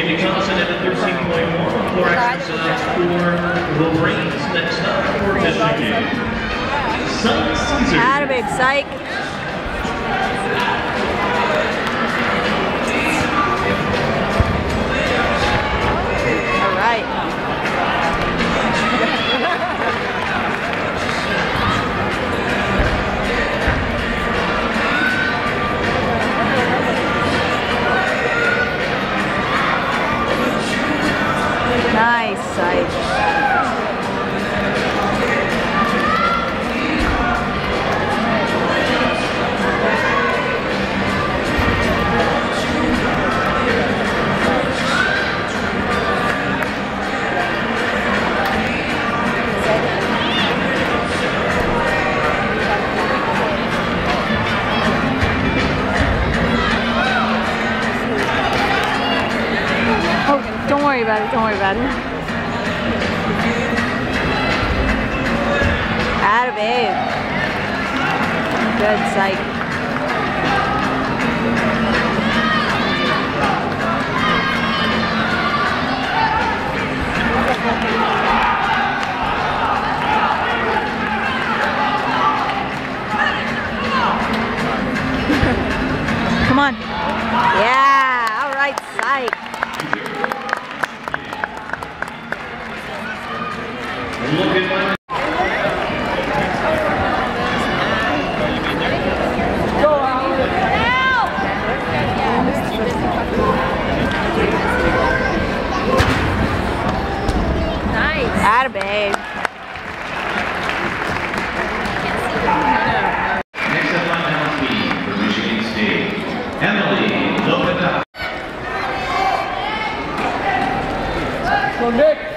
David Johnson at a 13.1 floor exercise for the Wolverines. Next up for Michigan, Psych Caesar. Atta babe, Psych. Nice sight. Don't worry about it. Atta babe. Good sight. Come on. Yeah, all right, sight. Atta babe. Next up on the team for Michigan State, Emily Lovett. Go Nick!